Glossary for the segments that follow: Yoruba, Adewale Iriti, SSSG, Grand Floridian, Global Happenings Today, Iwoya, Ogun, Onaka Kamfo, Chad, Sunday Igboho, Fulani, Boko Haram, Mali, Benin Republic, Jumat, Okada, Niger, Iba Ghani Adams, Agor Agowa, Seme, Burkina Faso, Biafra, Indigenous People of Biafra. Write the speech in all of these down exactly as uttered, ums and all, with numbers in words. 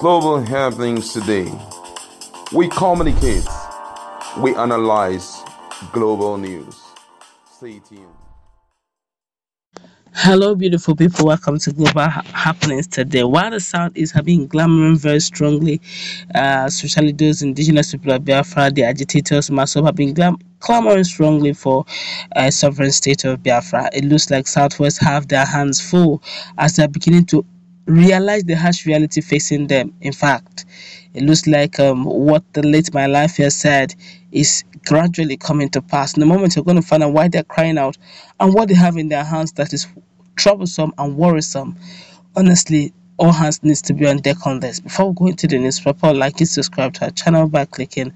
Global Happenings Today. We communicate, we analyze global news. Stay tuned. Hello beautiful people, welcome to Global Happenings Today. While the South is having glamour very strongly, uh, especially those indigenous people of Biafra, the agitators myself have been glam clamoring strongly for a sovereign state of Biafra. It looks like Southwest have their hands full as they are beginning to realize the harsh reality facing them. In fact, it looks like um, what the late My Life here said is gradually coming to pass. In a moment, you're going to find out why they're crying out and what they have in their hands that is troublesome and worrisome. Honestly, all hands needs to be on deck on this. Before we go into the news proper, like it, subscribe to our channel by clicking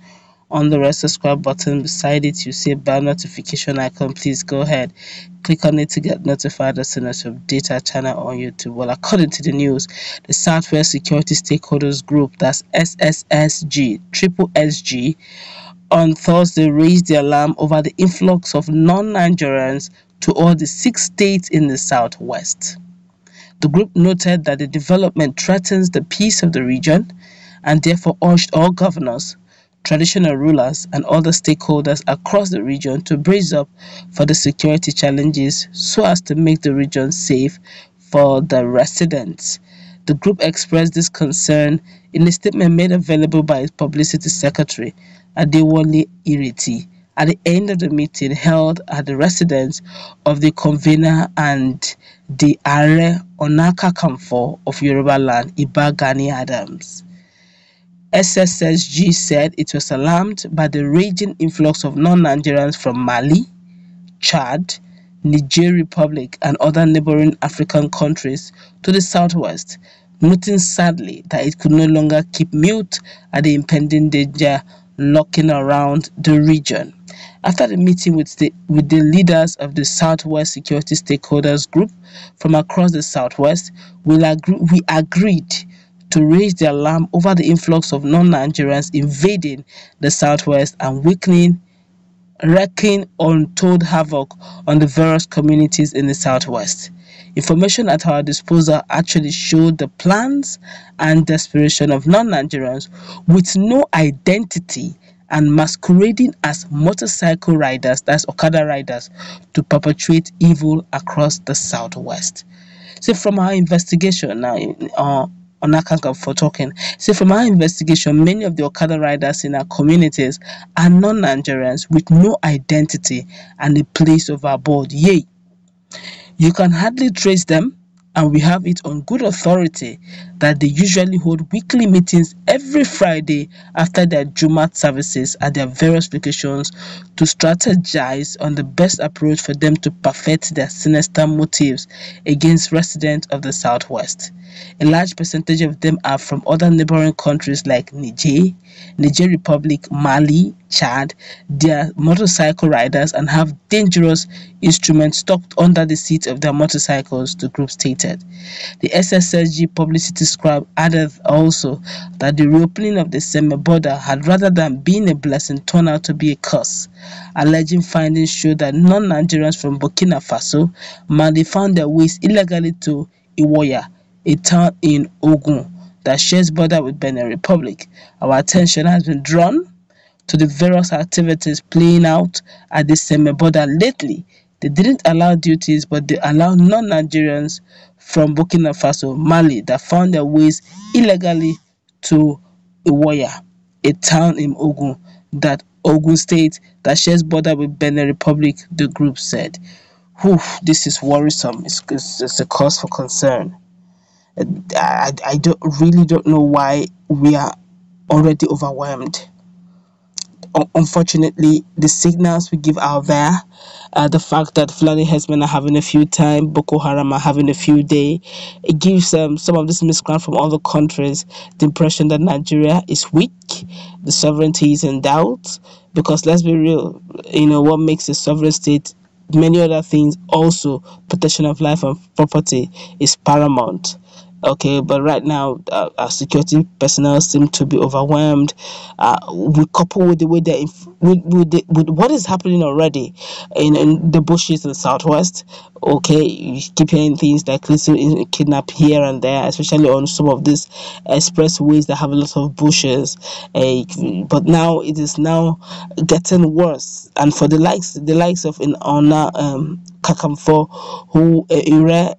on the red subscribe button. Beside it, you see a bell notification icon. Please go ahead, click on it to get notified as soon as we update our channel on YouTube. Well, according to the news, the Southwest Security Stakeholders Group, that's S S S G, triple S G, on Thursday raised the alarm over the influx of non-Nigerians to all the six states in the Southwest. The group noted that the development threatens the peace of the region and therefore urged all governors, traditional rulers and other stakeholders across the region to brace up for the security challenges so as to make the region safe for the residents. The group expressed this concern in a statement made available by its publicity secretary, Adewale Iriti, at the end of the meeting held at the residence of the convener and the Aare Onaka Kamfo of Yoruba land, Iba Ghani Adams. S S S G said it was alarmed by the raging influx of non-Nigerians from Mali, Chad, Niger Republic and other neighboring African countries to the southwest, noting sadly that it could no longer keep mute at the impending danger lurking around the region. After the meeting with the, with the leaders of the Southwest Security Stakeholders Group from across the southwest, we, agree, we agreed to raise the alarm over the influx of non-Nigerians invading the southwest and weakening, wreaking untold havoc on the various communities in the southwest. Information at our disposal actually showed the plans and desperation of non-Nigerians with no identity and masquerading as motorcycle riders, that's Okada riders, to perpetuate evil across the southwest. So from our investigation now, uh, Onaka Kamfo talking. So from our investigation, many of the Okada riders in our communities are non-Nigerians with no identity and a place of abode. Yay! You can hardly trace them, and we have it on good authority that they usually hold weekly meetings every Friday after their Jumat services at their various locations to strategize on the best approach for them to perfect their sinister motives against residents of the southwest. A large percentage of them are from other neighboring countries like Niger, Niger Republic, Mali, Chad. They are motorcycle riders and have dangerous instruments stocked under the seats of their motorcycles, the group stated. The S S S G publicity scribe added also that the reopening of the Seme border had, rather than being a blessing, turned out to be a curse, alleging findings show that non-Nigerians from Burkina Faso, Mali found their ways illegally to Iwoya, a town in Ogun that shares border with Benin Republic. Our attention has been drawn to the various activities playing out at the Seme border lately. They didn't allow duties, but they allowed non-Nigerians from Burkina Faso, Mali, that found their ways illegally to Iwoya, a town in Ogun, that Ogun state that shares border with Benin Republic, the group said. Whew, this is worrisome. It's, it's, it's a cause for concern. I, I don't, really don't know why we are already overwhelmed. Unfortunately, the signals we give out there, uh, the fact that Fulani herdsmen are having a few time, Boko Haram are having a few day, it gives um, some of this miscreant from other countries the impression that Nigeria is weak, the sovereignty is in doubt, because let's be real, you know, what makes a sovereign state, many other things also, protection of life and property is paramount. Okay, but right now uh, our security personnel seem to be overwhelmed. Uh, we couple with the way that with, with, the, with what is happening already in, in the bushes in the southwest. Okay, you keep hearing things like kidnap here and there, especially on some of these expressways that have a lot of bushes. Uh, but now it is now getting worse, and for the likes the likes of in honor um Kakamfo, who uh,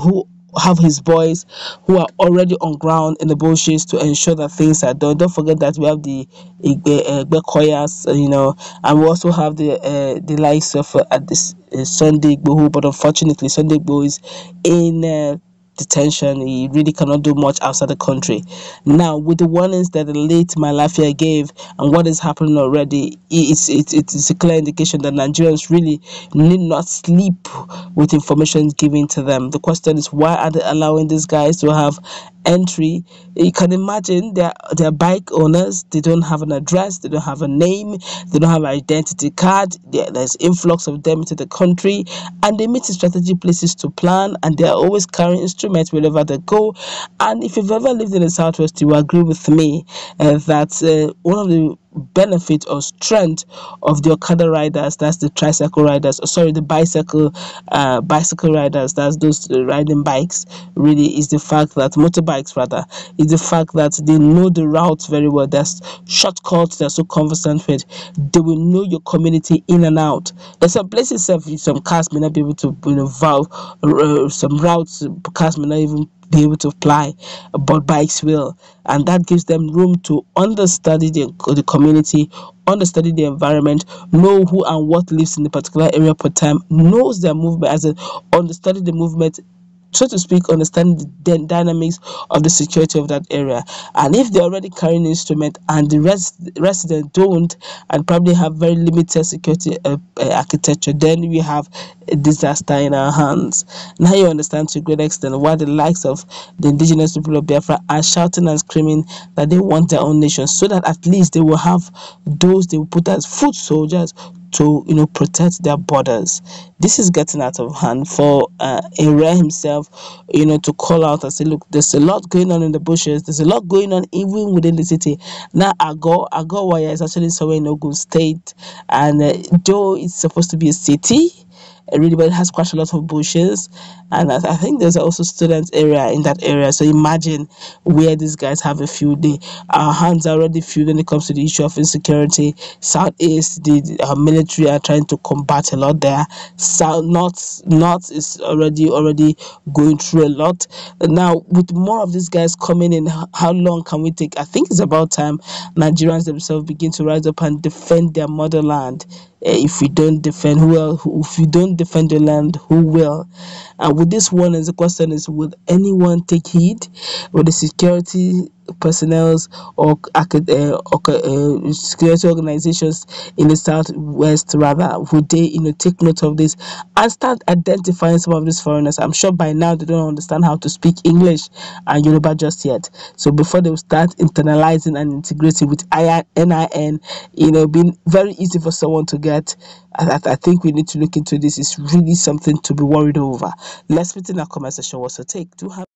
who have his boys who are already on ground in the bushes to ensure that things are done. Don't forget that we have the Igbekoyas, uh, you know, and we also have the uh, the likes of uh, at this uh, Sunday Igboho, but unfortunately Sunday Igboho is in uh, detention. He really cannot do much outside the country. Now, with the warnings that the late Malafia gave and what is happening already, it's, it's, it's a clear indication that Nigerians really need not sleep with information given to them. The question is, why are they allowing these guys to have entry? You can imagine they're, they're bike owners. They don't have an address, they don't have a name, they don't have an identity card. There, there's influx of them into the country, and they meet in strategic places to plan, and they're always carrying instruments wherever they go. And if you've ever lived in the southwest, you will agree with me uh, that uh, one of the benefit or strength of the Okada riders, that's the tricycle riders, or sorry, the bicycle uh, bicycle riders, that's those riding bikes, really is the fact that motorbikes rather is the fact that they know the routes very well. That's shortcuts they're so conversant with. They will know your community in and out. There's some places some cars may not be able to, you know, vow, uh, some routes cars may not even be able to apply, but bikes will, and that gives them room to understudy the, the community, understudy the environment, know who and what lives in the particular area per time, knows their movement, as a understudy the movement, so to speak, understand the dynamics of the security of that area. And if they're already carrying an instrument and the rest resident don't, and probably have very limited security uh, uh, architecture, then we have a disaster in our hands. Now you understand to a great extent why the likes of the indigenous people of Biafra are shouting and screaming that they want their own nation, so that at least they will have those they will put as foot soldiers to, you know, protect their borders. This is getting out of hand for uh, Aare himself, you know, to call out and say, look, there's a lot going on in the bushes, there's a lot going on even within the city. Now, Agor Agowa is actually somewhere in Ogun State, and uh, though it's supposed to be a city, it really, but it has quite a lot of bushes, and I, I think there's also student area in that area. So imagine where these guys have a few day. Our hands are already few when it comes to the issue of insecurity. Southeast, the uh, military are trying to combat a lot there. South, north, north is already already going through a lot. And now with more of these guys coming in, how long can we take? I think it's about time Nigerians themselves begin to rise up and defend their motherland. If we don't defend, who else? If we don't defend your land, who will? And with this one, as the question is, would anyone take heed? Would the security personnel or uh, uh, security organizations in the southwest, rather, would they, you know, take note of this and start identifying some of these foreigners? I'm sure by now they don't understand how to speak English and Yoruba just yet. So before they start internalizing and integrating with N I N, you know, being very easy for someone to get. I, I think we need to look into this. It's really something to be worried over. Let's put in our comment section. What's your take? Do have